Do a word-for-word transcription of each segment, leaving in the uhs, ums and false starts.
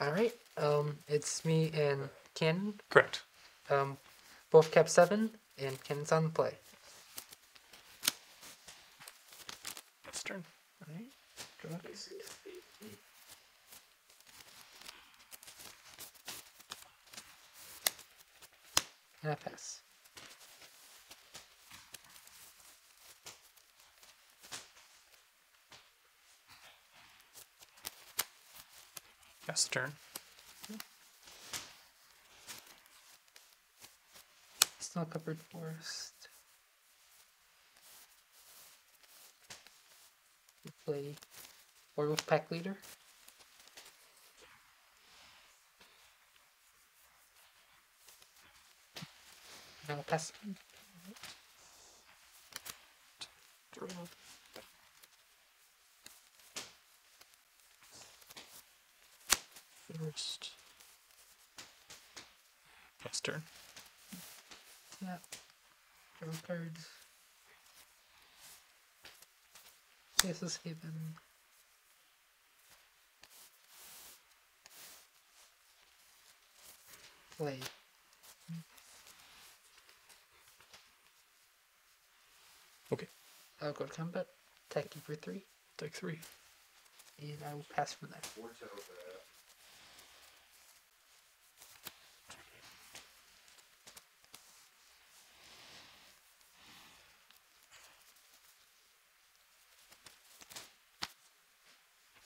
All right. Um, it's me and Cannon. Correct. Um, both kept seven, and Cannon's on the play. That's turn. All right. Draw. And I pass. That's the turn. Still covered forest. We play board with pack leader. Now pass. Draw. First. Pass turn. Yeah. Draw cards. Faceless Haven. Play. Okay. I'll go to combat. Attack you for three. Take three. And I will pass for that.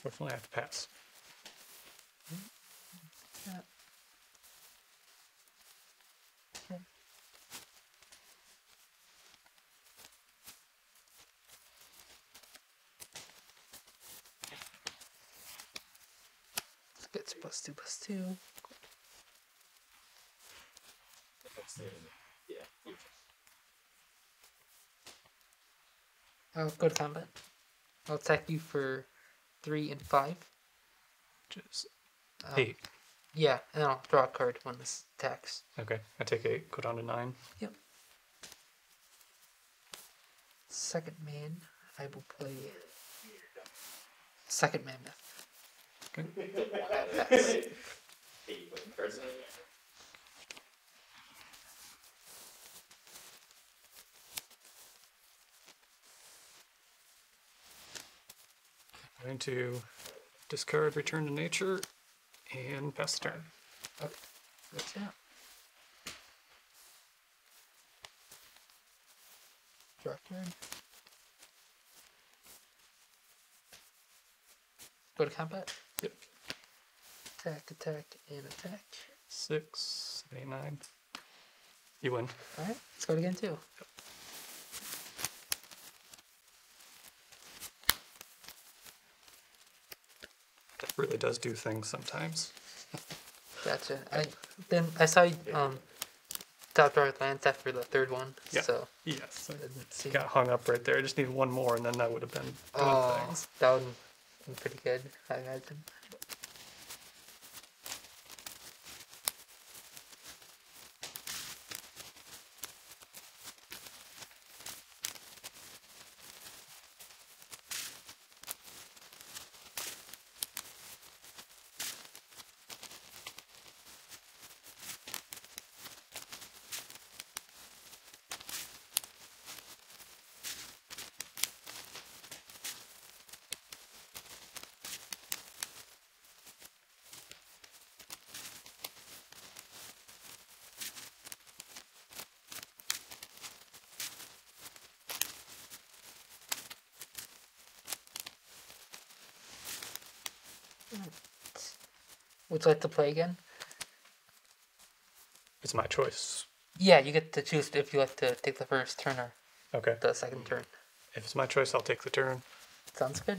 Definitely have to pass. Yeah. Okay. Let's get to plus two, plus two. Yeah. I'll go to combat. I'll attack you for three and five. Just um, eight. Yeah, and I'll draw a card when this attacks. Okay, I take eight, go down to nine. Yep. Second man, I will play Second Man Myth. Okay. I'm going to discard, return to nature, and pass the turn. Okay, that's it. Draw turn. Go to combat. Yep. Attack, attack, and attack. Six, eight, nine. You win. All right, let's go again too. Yep. Really does do things sometimes. Gotcha. I then I saw you um top our lands after the third one. Yeah. So yes, I got hung up right there. I just needed one more, and then that would have been good oh, things. That would have been pretty good, I imagine. Would you like to play again? It's my choice. Yeah, you get to choose if you like to take the first turn or okay. the second turn. If it's my choice, I'll take the turn. Sounds good.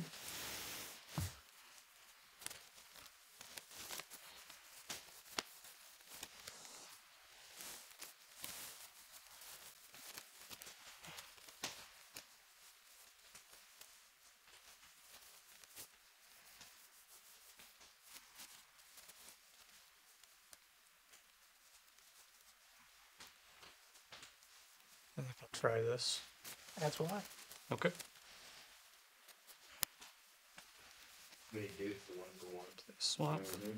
Try this. That's why. Okay. Swamp. Mm-hmm.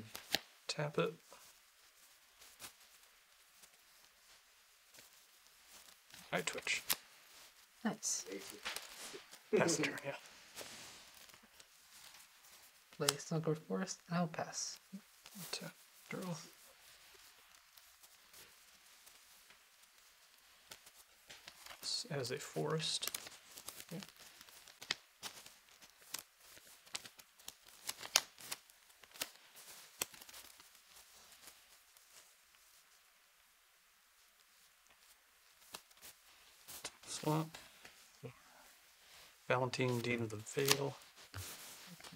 tap it. I twitch. Nice. Pass the turn, yeah. Play Snuggled Forest, I'll pass. Tap, draw. This has a forest. Yeah. Swamp. Valentin, Dean of the Veil.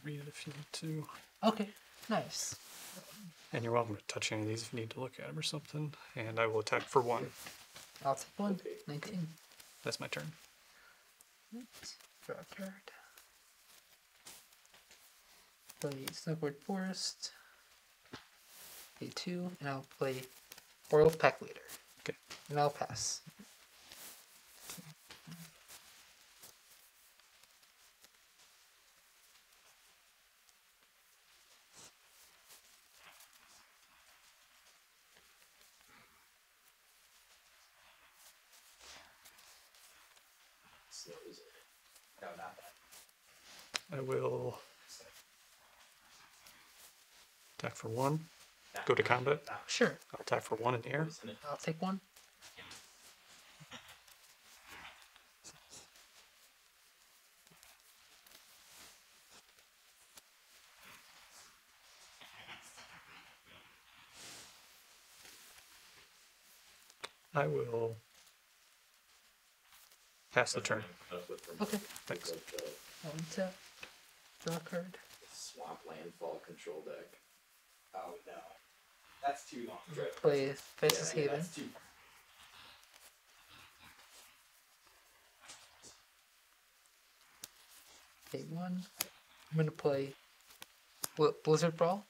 Read it if you need to. Okay, nice. And you're welcome to touch any of these if you need to look at them or something. And I will attack for one. I'll take one. nineteen. That's my turn. Oops. Draw a card. Play Snowboard Forest. Play two, and I'll play Oral Pack Leader. Okay. And I'll pass. I will attack for one. Go to combat. Sure. I'll attack for one in the air. I'll take one. I will pass the turn. Okay. Thanks. I'll tap. Draw a card. Swamp Landfall control deck. Oh no. That's too long. Drive. Play Faceless Haven. Yeah, that's too... Take one. I'm going to play Blizzard Brawl.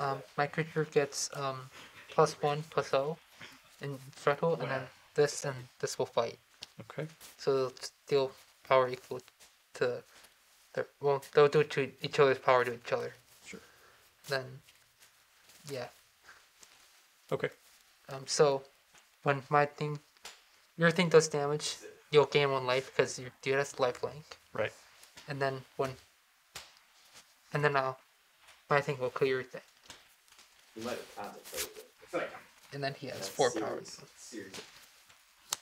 Um, my creature gets um, plus one, plus oh, and Freckle, wow. And then this and this will fight. Okay. So they'll deal power equal to... Well, they'll do it to each other's power to each other. Sure. Then, yeah. Okay. Um. So, when my thing, your thing does damage, you'll gain one life because your dude has lifelink. Right. And then when, and then I'll, my thing will kill your thing. You might have contemplated it. It's like, and then he has that's four serious. powers. That's, serious.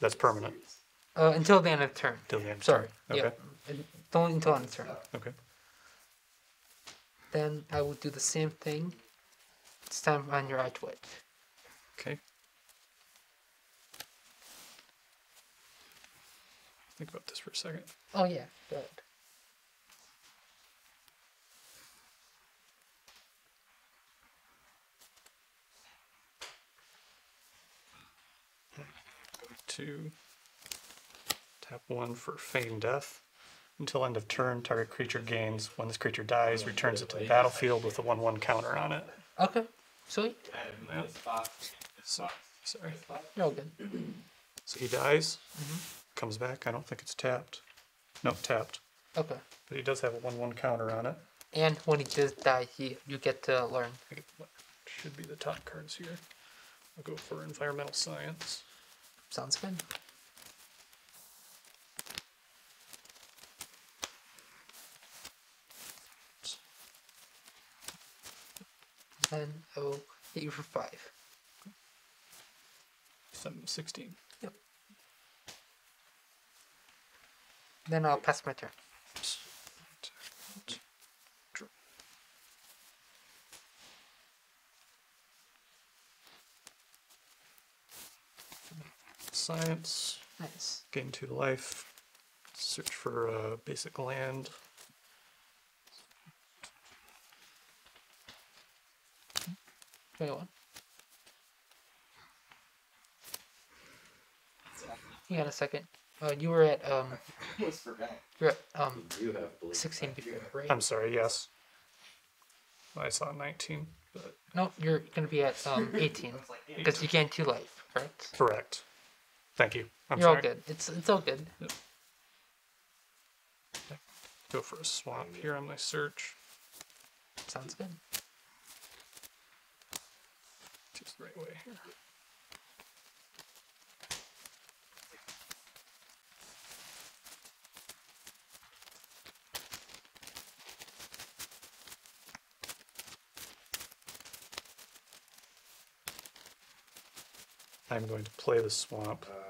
that's permanent. Serious. Uh, until the end of the turn. Until the end of Sorry. Turn. Okay. Yep. Only until end of turn. Okay. Then I will do the same thing. This time on your eye twitch. Okay. Think about this for a second. Oh yeah. Go ahead. Two. Tap one for Feign Death. Until end of turn, target creature gains. When this creature dies, returns it to the battlefield with a one one counter on it. Okay, sweet. Yeah. So, sorry. You're all good. So he dies, mm-hmm. comes back. I don't think it's tapped. No, tapped. Okay. But he does have a one one counter on it. And when he does die, he you get to learn. Should be the top cards here. I'll go for Environmental Science. Sounds good. And I will hit you for five. Seven, sixteen. Yep. Then I'll pass my turn. Science. Nice. Gain two to life. Search for uh, basic land. twenty-one. You got a second. Uh, you were at um. You're at um. sixteen before, right? I'm sorry. Yes. I saw nineteen, but no, you're gonna be at um eighteen because you gained two life, correct? Correct. Thank you. I'm you're sorry. All good. It's it's all good. Yep. Go for a swamp here on my search. Sounds good. this the right way. I'm going to play the swamp. Uh,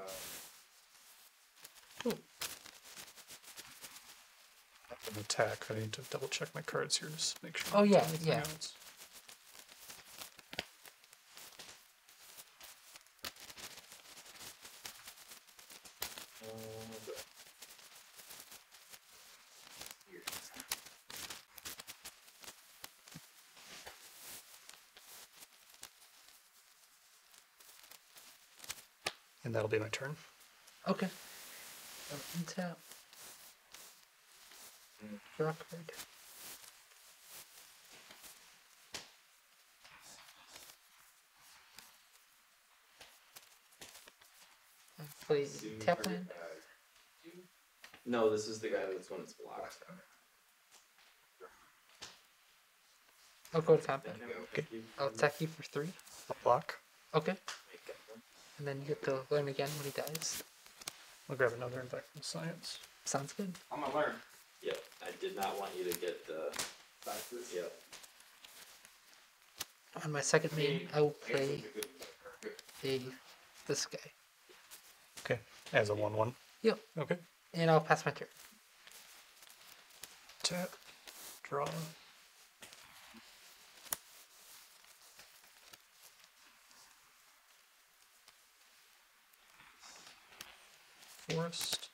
an attack. I need to double check my cards here to make sure. Oh yeah, yeah. Else. That'll be my turn. Okay. Tap. Draw card. Play tap land. No, this is the guy that's when it's blocked. I'll go tap land. Okay. I'll attack you for three. I'll block. Okay. And then you get to learn again when he dies. I'll grab another infect from science. Sounds good. I'm gonna learn. Yep. I did not want you to get the boxes. Yep. On my second main, I will play a this guy. Okay. As a one one. Yep. Okay. And I'll pass my turn. Tap. Draw. Forest.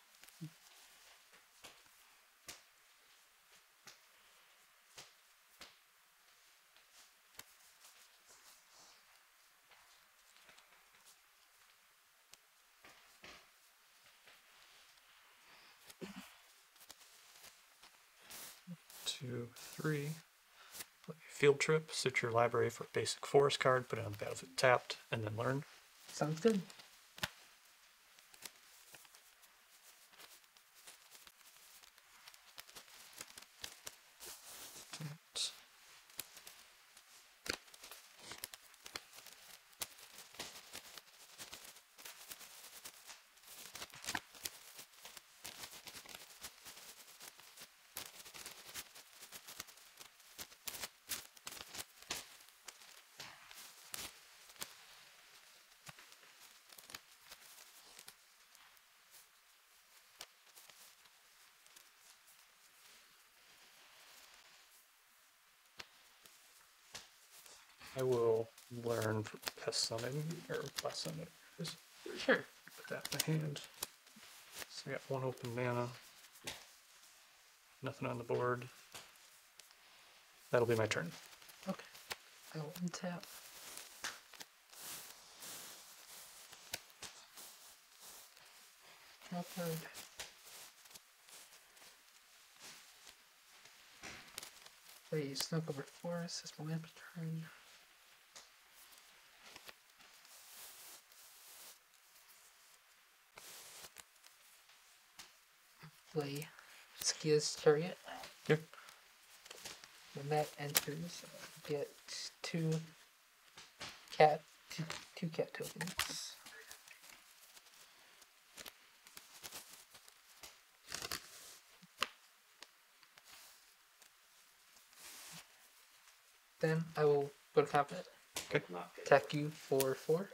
Two, three. Field trip. Search your library for a basic forest card. Put it on the battlefield tapped, and then learn. Sounds good. I will learn for Pest Summoner, or Pest Summoner. Sure. Put that in my hand. So I got one open mana. Nothing on the board. That'll be my turn. Okay. I will untap. Drop card. Play Snook over Forest. That's my lamp turn. Play Esika's Chariot. Yep. When that enters, you get two cat two, two cat tokens. Then I will go to combat. Okay. Attack you for four.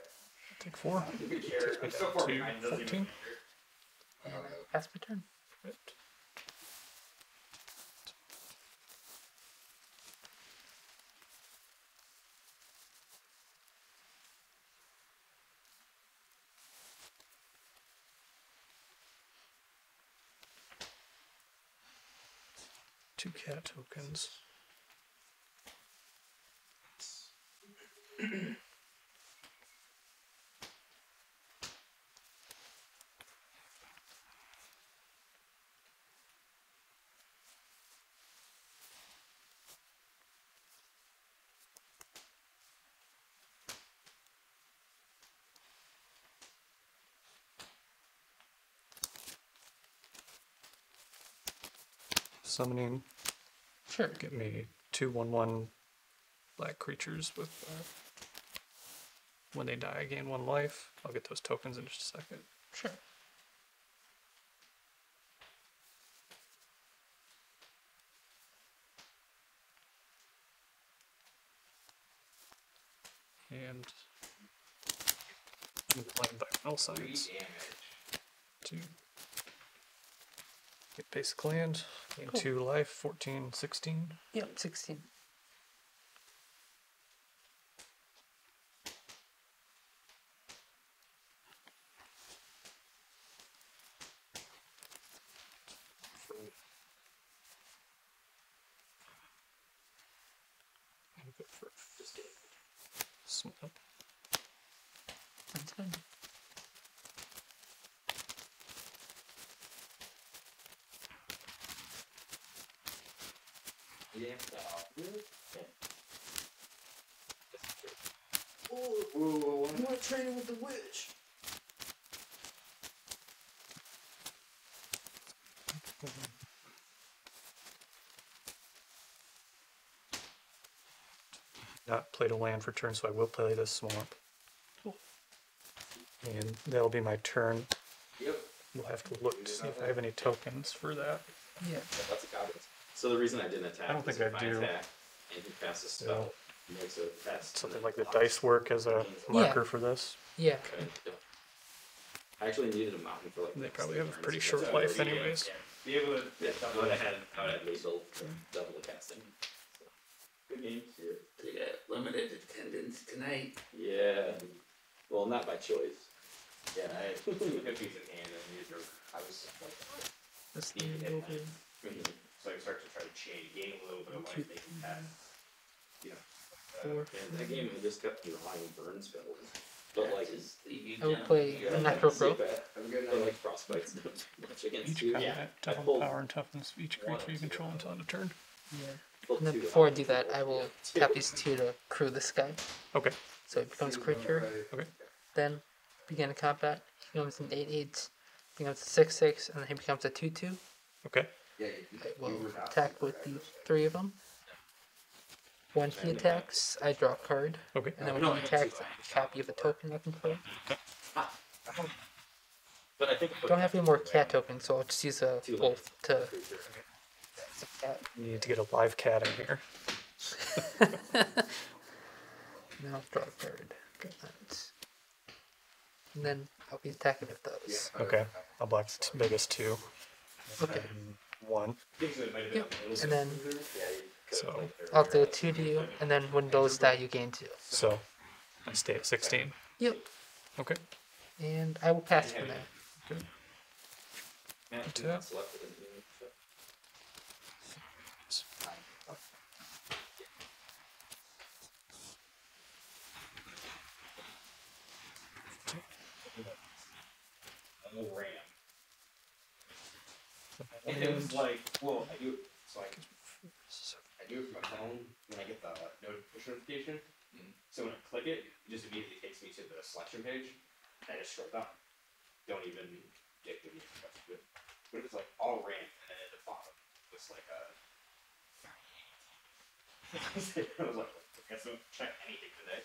Take four. Takes me down to fourteen. And I pass my turn. Perfect. Two cat tokens. Summoning. Sure. Get me two one one black creatures with uh, When they die, I gain one life. I'll get those tokens in just a second. Sure. And I'm playing diagonal signs. Two. Get basic land. Gain cool. two life. Fourteen. Sixteen. Yep, sixteen. Not played a land for turn, so I will play this swamp. Cool. And that'll be my turn. Yep. We'll have to look to see if I have any tokens for that. Yeah. Yeah, that's a goblin. So the reason I didn't attack. I don't think I do. Attack, and he casts a spell. Yeah. Makes a fast. Something like the dice work as a marker yeah. for this. Yeah. Okay. Yeah. I actually needed a mountain for like. They probably have a pretty short life, anyways. Yeah. Be able to. Yeah. Go ahead. I would at least double the casting. Good game. They got limited attendance tonight. Yeah. Well, not by choice. Yeah, I had two cookies in hand and were, I was just like, oh. That's the end. So I started to try to change, gain a little bit of life, make it pass. Yeah. Uh, and that game, I just kept relying on burn spells. But like, I would play Necro Growth. I'm good at like frostbites. Each combat, yeah. double power and toughness of each creature you control until end of turn. Yeah. And then before I do that, I will tap these two to crew this guy. Okay. So it becomes a creature. Okay. Then begin a combat. He becomes an eight eight, becomes a six six, and then he becomes a two two. Okay. I will attack with the three of them. When he attacks, I draw a card. Okay. And then when he attacks, a copy of a token I can play. Okay. But I think I don't have any more cat tokens, so I'll just use a wolf to... You need to get a live cat in here. Now draw a card. And then I'll be attacking with those. Okay. I'll block the biggest two. Okay. And one. Yep. And then so I'll do two to you, and then when those die, you gain two. So I stay at sixteen. Yep. Okay. And I will pass from there. Okay. Two. Ram. And it was like, well, I do it, so I, I do it from my phone when I get the push notification. Mm-hmm. So when I click it, it just immediately takes me to the selection page, and I just scroll down. Don't even get the it. But it's like all ram, and then at the bottom, it's like a. I was like, I guess I don't check anything today.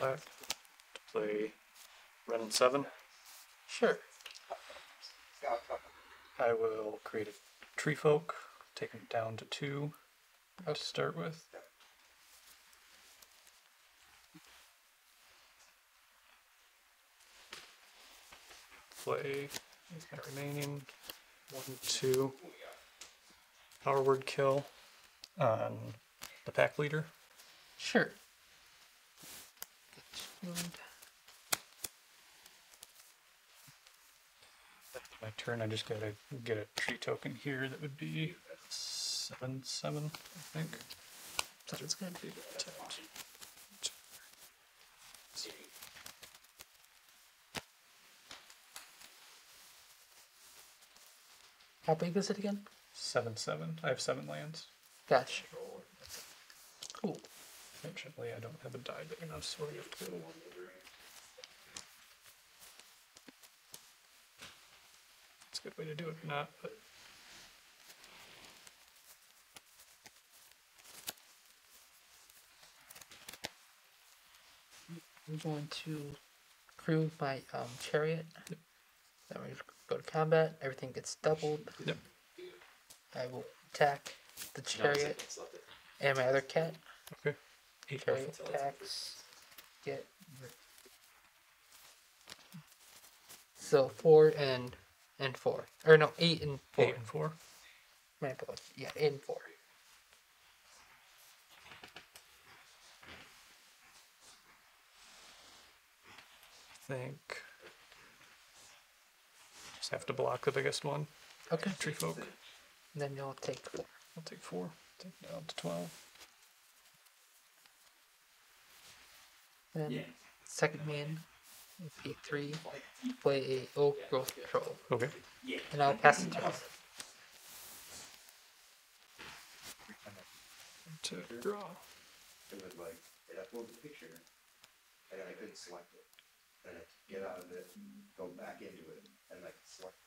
Black to play red and seven. Sure. I will create a tree folk, take them down to two okay. to start with. Play that remaining one, two. Power word kill on the pack leader. Sure. My turn, I just gotta get a tree token here that would be seven seven, I think. So it's gonna be tapped. How big is it again? Seven, seven. I have seven lands. Gotcha. Cool. Fortunately, I don't have a die big enough, so we have to go one over. It's a good way to do it, not, but. I'm going to crew my um, chariot. Yep. Then we go to combat. Everything gets doubled. Yep. I will attack the chariot no, and my other cat. Okay. Eight chariot attacks. Get so four and and four, or no, eight and four. Eight and four. My apologies. Yeah, eight and four. Think just have to block the biggest one. Okay. Tree folk. And then you'll take four. I'll take four. Take it down to twelve. Then yeah. Second man would be three. Play a Old Growth Troll. Okay. And I'll pass it to to draw. It was like it uploaded the picture and I couldn't select it. And I could get out of it, go back into it, and I could select it.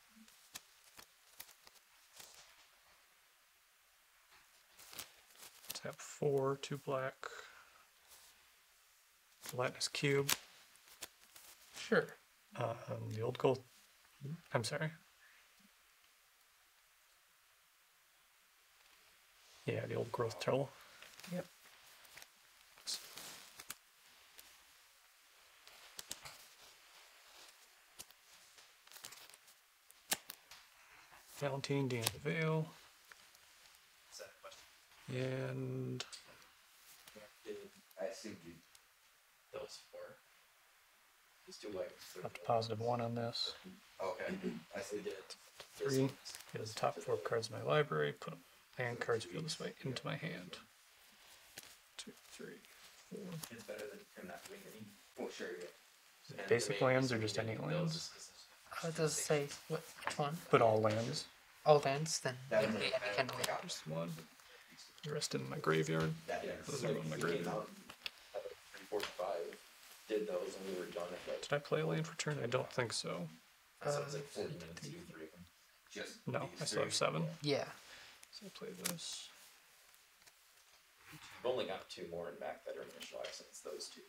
Tap four, two black. Gelatinous cube. Sure. Um, the old gold. I'm sorry. Yeah, the old growth turtle. Yep. Valentin, Dean of the Veil. And I assumed you those four. Just do like up to positive one on this. Okay. I see did three. Get the top four cards in my library, put land cards feel this way into my hand. Two, three, four. It's better than not doing any. Well sure yeah. Basic lands or just any lands? How does it say what one? Put all lands. All lands, then any kind of land. Just one. The rest in my graveyard. Yeah, those are in my graveyard. Did those when we were done? Did I play a land for turn? I don't think so. Uh, no, I still have seven. Yeah. So I play this. I've only got two more in back that are initialized since those two.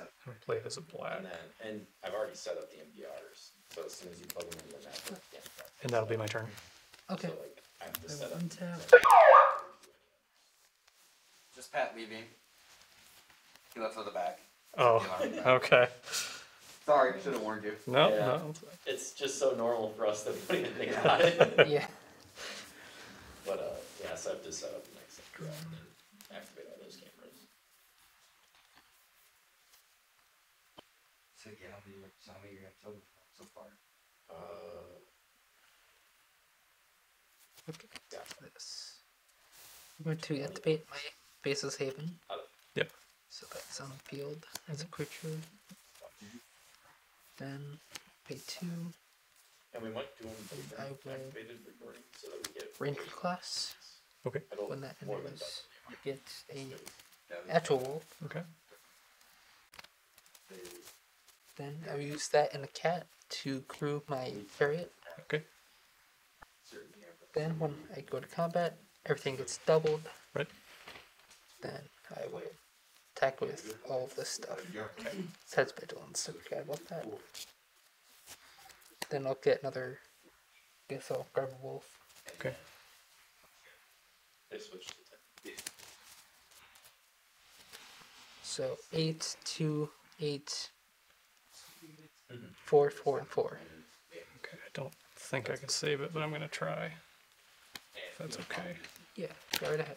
I'm gonna play it as a black. And, then, and I've already set up the M D Rs, so as soon as you plug them in, that's it. And that'll be my turn. Okay. So like, I have to set up. Just Pat leaving. He left on the back. Oh, okay. Sorry, I should have warned you. No, yeah. no. It's just so normal for us that we don't even think about it. Yeah. But, uh, yeah, so I have to set up the next round and activate all those cameras. So, yeah, how many you're going to kill so far? Uh. Okay. Got this. I'm going to activate my Faceless Haven. Yep. So that's on the field as a creature. Then pay two. And we might do them I will activated recording so that we get Ranger class. Okay. When that enters, you get a actual wolf. Okay. Then I will use that and a cat to crew my chariot. Okay. Then when I go to combat, everything gets doubled. Right. Then I will attack with all of this stuff. Okay. Besides vigilance, so I love that. Then I'll get another. I guess I'll grab a wolf. Okay. So eight, two, eight, four, four, and four. Okay, I don't think I can save it, but I'm gonna try. If that's okay. Yeah, go right ahead.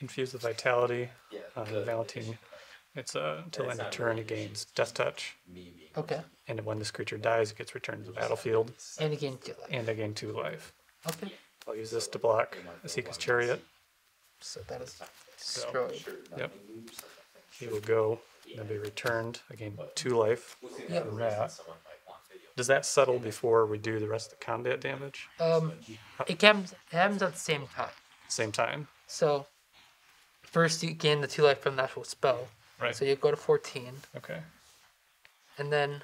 Infuse the vitality on uh, Valentin. It's uh, until end of turn, it gains Death Touch. Okay. And when this creature dies, it gets returned to the battlefield. And it gains two life. And it gains two life. Okay. I'll use this to block Esika's Chariot. So that is destroyed. So, yep. He will go and be returned. I gain two life. Yep. From that. Does that settle before we do the rest of the combat damage? Um, it happens at the same time. Same time. So, first you gain the two life from the actual spell. Right. So you go to fourteen. Okay. And then,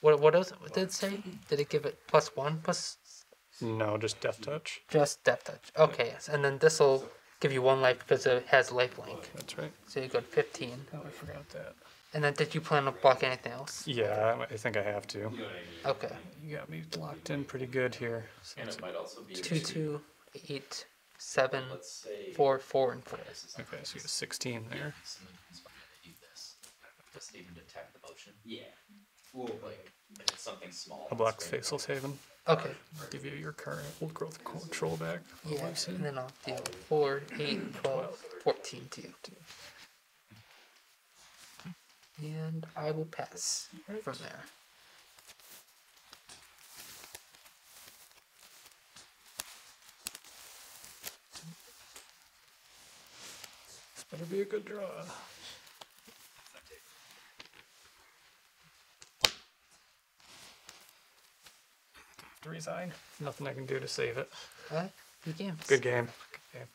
what what else what did it say? Did it give it plus one plus? No, just death touch. Just death touch. Okay. Yes. And then this will give you one life because it has life link. That's right. So you go to fifteen. Oh, I forgot that. And then did you plan to block anything else? Yeah, I think I have to. Okay. You got me locked in pretty good here. So and it might also be two, two, eight, seven, four, four, and four. Okay, so you got sixteen there. Does it even detect the motion? Yeah. Like, it's something small. I'll block Faceless Haven. Okay. I'll give you your current Old Growth Troll back. Yeah, and then I'll deal four, eight, twelve, fourteen to you. And I will pass right from there. This better be a good draw. Resign. Nothing I can do to save it. What? Good game. Good game. Good game.